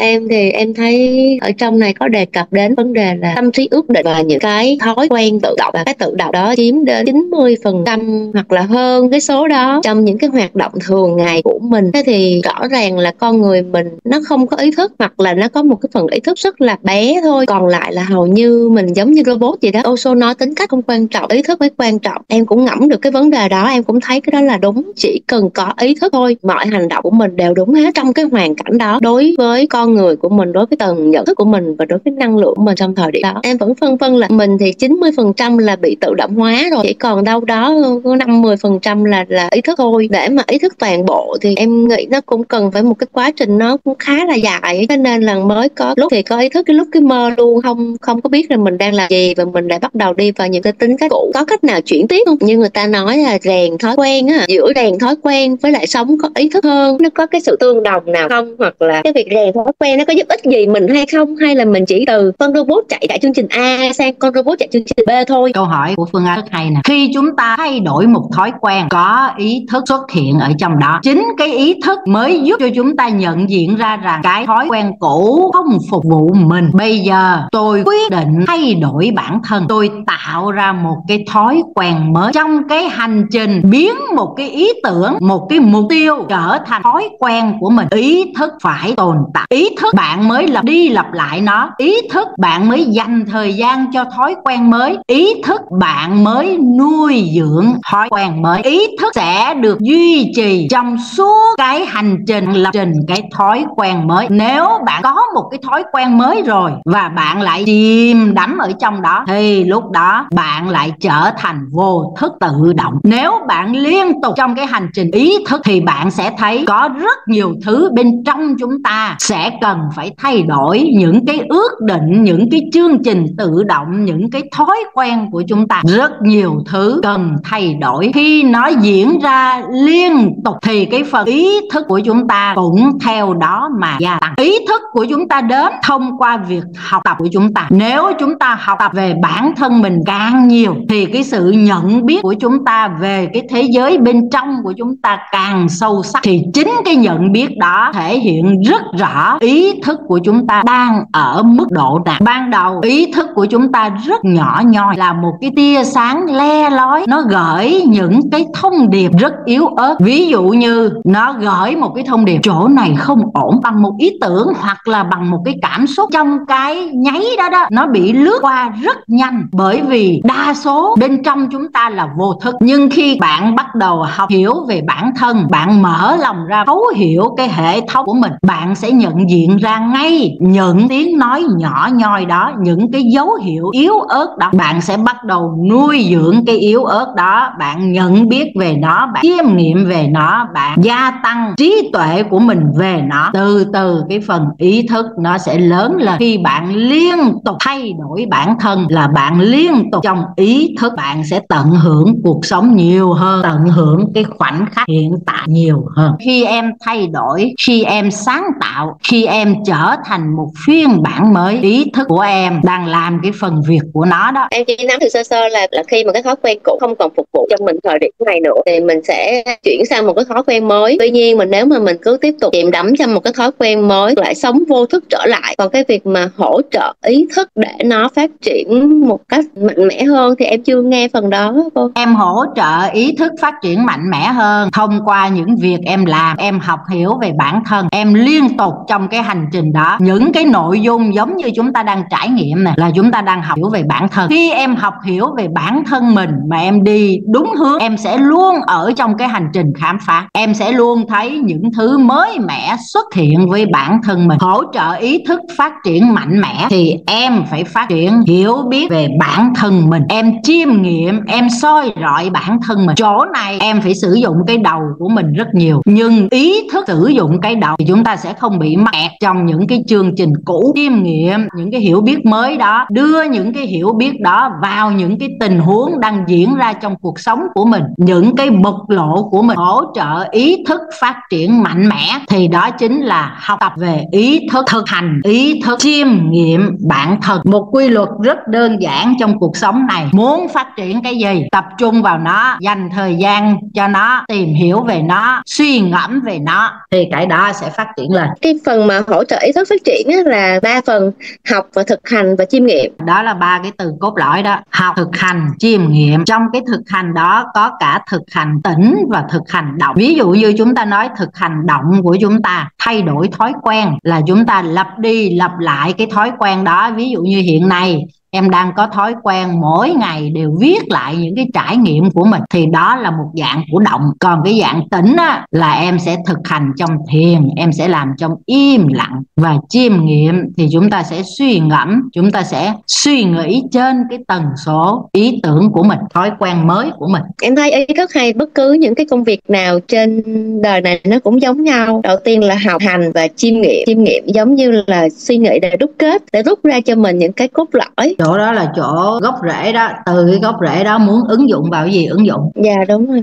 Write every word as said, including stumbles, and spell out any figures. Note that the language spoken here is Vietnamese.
em thì em thấy ở trong này có đề cập đến vấn đề là tâm trí ước định và những cái thói quen tự động, và cái tự động đó chiếm đến chín mươi phần trăm hoặc là hơn cái số đó trong những cái hoạt động thường ngày của mình. Thế thì rõ ràng là con người mình nó không có ý thức, hoặc là nó có một cái phần ý thức rất là bé thôi, còn lại là hầu như mình giống như robot vậy đó. Osho nói tính cách không quan trọng, ý thức mới quan trọng. Em cũng ngẫm được cái vấn đề đó, em cũng thấy cái đó là đúng. Chỉ cần có ý thức thôi, mọi hành động của mình đều đúng hết trong cái hoàn cảnh đó, đối với con người của mình, đối với tầng nhận thức của mình và đối với năng lượng của mình trong thời điểm đó. Em vẫn phân vân là mình thì chín mươi phần trăm là bị tự động hóa rồi, chỉ còn đâu đó có năm mươi phần trăm là là ý thức thôi. Để mà ý thức toàn bộ thì em nghĩ nó cũng cần phải một cái quá trình nó cũng khá là dài, cho nên là mới có lúc thì có ý thức, cái lúc cái mơ luôn, không không có biết là mình đang làm gì, và mình lại bắt đầu đi vào những cái tính cách cũ. Có cách nào chuyển tiếp không? Như người ta nói là rèn thói quen á, giữa rèn thói quen với lại sống có ý thức hơn, nó có cái sự tương đồng nào không, hoặc là cái việc rèn thói quen nó có giúp ích gì mình hay không, hay là mình chỉ từ con robot chạy tại chương trình A sang con robot chạy chương trình B thôi? Câu hỏi của Phương Anh rất hay nè. Khi chúng ta thay đổi một thói quen, có ý thức xuất hiện ở trong đó, chính cái ý thức mới giúp cho chúng ta nhận diện ra rằng cái thói quen cũ không phục vụ mình. Bây giờ tôi quyết định thay đổi bản thân, tôi tạo ra một cái thói quen mới. Trong cái hành trình biến một cái ý tưởng, một cái mục tiêu trở thành thói quen của mình, ý thức phải tồn tại. Ý thức bạn mới lặp đi lặp lại nó, ý thức bạn mới dành thời gian cho thói quen mới, ý thức bạn mới nuôi dưỡng thói quen mới. Ý thức sẽ được duy trì trong suốt cái hành trình lập trình cái thói quen mới. Nếu bạn có một cái thói quen mới rồi và bạn lại chìm đắm ở trong đó thì lúc đó bạn lại trở thành vô thức tự động. Nếu bạn liên tục trong cái hành trình ý thức thì bạn sẽ thấy có rất nhiều thứ bên trong chúng ta sẽ cần phải thay đổi, những cái ước định, những cái chương trình tự động, những cái thói quen của chúng ta, rất nhiều thứ cần thay đổi. Khi nó diễn ra liên tục thì cái phần ý thức của chúng ta cũng theo đó mà gia tăng. Ý thức của chúng ta đến thông qua việc học tập của chúng ta. Nếu chúng ta học tập về bản thân mình càng nhiều thì cái sự nhận biết của chúng ta về cái thế giới bên trong của chúng ta càng sâu sắc, thì chính cái nhận biết đó thể hiện rất rõ ý thức của chúng ta đang ở mức độ nào. Ban đầu ý thức của chúng ta rất nhỏ nhoi, là một cái tia sáng le lói, nó gửi những cái thông điệp rất yếu ớt. Ví dụ như nó gửi một cái thông điệp chỗ này không ổn, bằng một ý tưởng hoặc là bằng một cái cảm xúc. Trong cái nháy đó đó, nó bị lướt qua rất nhanh, bởi vì đa số bên trong chúng ta là vô thức. Nhưng khi bạn bắt đầu học hiểu về bản thân, bạn mở lòng ra thấu hiểu cái hệ thống của mình, bạn sẽ nhận diện ra ngay những tiếng nói nhỏ nhoi đó, những cái dấu hiệu yếu ớt đó. Bạn sẽ bắt đầu nuôi dưỡng cái yếu ớt đó, bạn nhận biết về nó, bạn chiêm nghiệm về nó, bạn gia tăng trí tuệ của mình về nó. Từ từ cái phần ý thức nó sẽ lớn lên. Khi bạn liên tục thay đổi bản thân là bạn liên tục trong ý thức, bạn sẽ tận hưởng cuộc sống nhiều hơn, tận hưởng cái khoảnh khắc hiện tại nhiều hơn. Khi em thay đổi, khi em sáng tạo, khi em trở thành một phiên bản mới, ý thức của em đang làm cái phần việc của nó đó. Em chỉ nắm được sơ sơ là, là khi mà cái thói quen cũ không còn phục vụ cho mình thời điểm này nữa thì mình sẽ chuyển sang một cái thói quen mới. Tuy nhiên mình nếu mà mình cứ tiếp tục chìm đắm trong một cái thói quen mới, lại sống vô thức trở lại. Còn cái việc mà hỗ trợ ý thức để nó phát triển một cách mạnh mẽ hơn thì em chưa nghe phần đó cô. Em hỗ trợ ý thức phát triển mạnh mẽ hơn thông qua những việc em làm, em học hiểu về bản thân, em liên tục trong cái hành trình đó. Những cái nội dung giống như chúng ta đang trải nghiệm này là chúng ta đang học hiểu về bản thân. Khi em học hiểu về bản thân mình mà em đi đúng hướng, em sẽ luôn ở trong cái hành trình khám phá, em sẽ luôn thấy những thứ mới mẻ xuất hiện với bản thân mình. Hỗ trợ ý thức phát triển mạnh mẽ thì em phải phát triển hiểu biết về bản thân mình, em chiêm nghiệm, em soi rọi bản thân mình. Chỗ này em phải sử dụng cái đầu của mình rất nhiều, nhưng ý thức sử dụng cái đầu thì chúng ta sẽ không bị mắc kẹt trong những cái chương trình cũ. Chiêm nghiệm những cái hiểu biết mới đó, đưa những cái hiểu biết đó vào những cái tình huống đang diễn ra trong cuộc sống của mình, những cái bộc lộ của mình. Hỗ trợ ý thức phát triển mạnh mẽ thì đó chính là học tập về ý thức, thực hành ý thức, chiêm nghiệm bản thân. Một quy luật rất đơn giản trong cuộc sống này, muốn phát triển cái gì tập trung vào nó, dành thời gian cho nó, tìm hiểu về nó, suy ngẫm về nó thì cái đó sẽ phát triển lên. Cái phần mà hỗ trợ ý thức phát triển là ba phần: học và thực hành và chiêm nghiệm. Đó là ba cái từ cốt lõi đó: học, thực hành, chiêm nghiệm. Trong cái thực hành đó có cả thực hành tỉnh và thực hành động. Ví dụ như chúng ta nói thực hành động của chúng ta, thay đổi thói quen là chúng ta lặp đi lặp lại cái thói quen đó. Ví dụ như hiện nay em đang có thói quen mỗi ngày đều viết lại những cái trải nghiệm của mình, thì đó là một dạng của động. Còn cái dạng tĩnh á, là em sẽ thực hành trong thiền, em sẽ làm trong im lặng. Và chiêm nghiệm thì chúng ta sẽ suy ngẫm, chúng ta sẽ suy nghĩ trên cái tần số ý tưởng của mình, thói quen mới của mình. Em thấy ý thức hay bất cứ những cái công việc nào trên đời này nó cũng giống nhau. Đầu tiên là học, hành và chiêm nghiệm. Chiêm nghiệm giống như là suy nghĩ để đúc kết, để rút ra cho mình những cái cốt lõi. Chỗ đó là chỗ gốc rễ đó, từ cái gốc rễ đó muốn ứng dụng vào cái gì ứng dụng. Dạ đúng rồi.